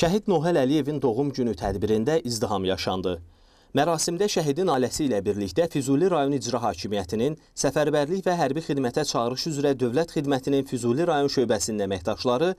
Şəhid Nohəl Əliyevin doğum günü tədbirində izdiham yaşandı. Mərasimdə şəhidin ailəsi ilə birlikdə Füzuli rayon icra hakimiyyətinin səfərbərlik və hərbi xidmətə çağırış üzrə dövlət xidmətinin Füzuli rayon şöbəsinin əməkdaşları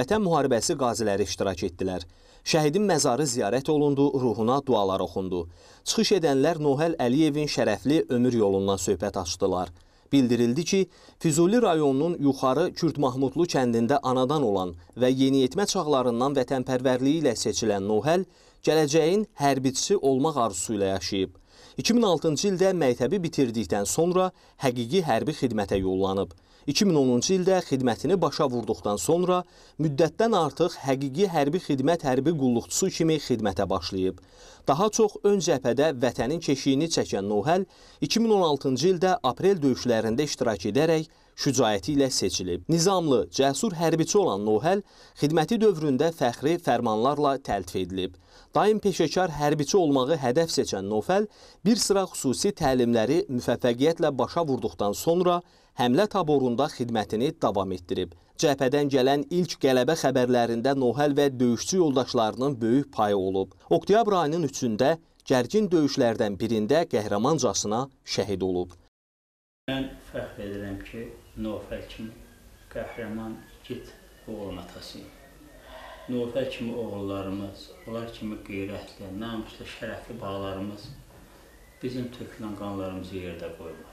Vətən müharibəsi qaziləri iştirak etdilər. Şəhidin məzarı ziyarət olundu, ruhuna dualar oxundu. Çıxış edənlər Nohəl Əliyevin şərəfli ömür yolundan söhbət açdılar. Bildirildi ki, Füzuli rayonunun yuxarı Kürd-Mahmudlu kəndində anadan olan və yeniyetmə çağlarından vətənpərvərliyi ilə seçilən Nohəl, gələcəyin hərbiçisi olmaq arzusu ilə yaşayıb. 2006-cı ildə məktəbi bitirdikdən sonra həqiqi hərbi xidmətə yollanıb. 2010-cu ildə xidmətini başa vurduqdan sonra müddətdən artıq həqiqi hərbi xidmət hərbi qulluqçusu kimi xidmətə başlayıb. Daha çox ön cəbhədə vətənin keşiyini çəkən Nohəl 2016-cı ildə aprel döyüşlərində iştirak edərək şücaəti ilə seçilib. Nizamlı, cəsur hərbiçi olan Nohəl xidməti dövründə fəxri fərmanlarla təltif edilib. Daim peşəkar hərbiçi olmağı hədəf seçən Nohəl bir sıra xüsusi təlimləri müvəffəqiyyətlə başa vurduqdan sonra həmlə taborunda xidmətini davam etdirib. Cəbhədən gələn ilk qələbə xəbərlərində Nohəl və döyüşçü yoldaşlarının böyük payı olub. Oktyabr ayının 3-də gərgin döyüşlərdən birində qəhrəmancasına şəhid olub. Mən fəxr edirəm ki, Nohəl kimi qəhrəman igid oğul atasıyım. Nohəl kimi oğullarımız, onlar kimi qeyrətli, namuslu, şərəfli bağlarımız bizim tökülən qanlarımızı yerdə qoymadı.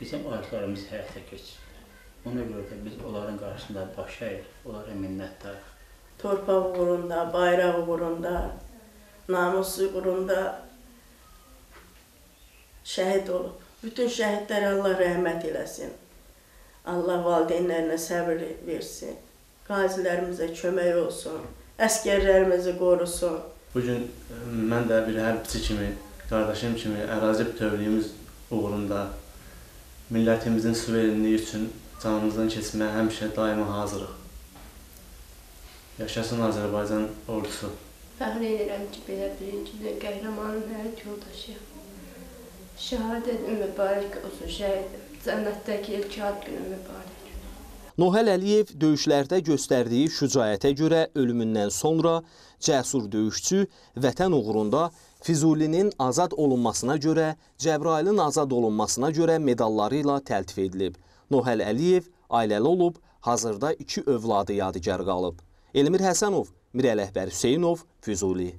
Bizim arzularımız həyata keçir. Ona göre de biz onların karşısında baş eğir, onlara minnətdarıq. Torpaq uğrunda, bayraq uğrunda, namus uğrunda şəhid olub. Bütün şəhidlərə Allah rəhmət eləsin. Allah valideynlərinə səbir versin. Qazilərimizə kömək olsun, əskərlərimizi qorusun. Bugün mən də bir hərbçi kimi, qardaşım kimi ərazi bütövlüyümüz uğrunda millətimizin suverenliyi üçün canımızdan keçməyə həmişə daima hazırıq. Yaşasın Azərbaycan ordusu. Fəxr edirəm ki, belə birinci qəhrəmanın həyat yoldaşıyam. Şəhadətin mübarək olsun şəhidim. Cənnətdəki ilk ad günü mübarək. Nohəl Əliyev döyüşlərdə göstərdiyi şücaətə görə ölümündən sonra cəsur döyüşçü vətən uğrunda Füzulinin azad olunmasına görə, Cəbrailin azad olunmasına görə medalları ilə təltif edilib. Nohəl Əliyev ailəli olub, hazırda 2 övladı yadigar qalıb. Elmir Həsənov, Mirəl Əhbər Hüseynov, Füzuli.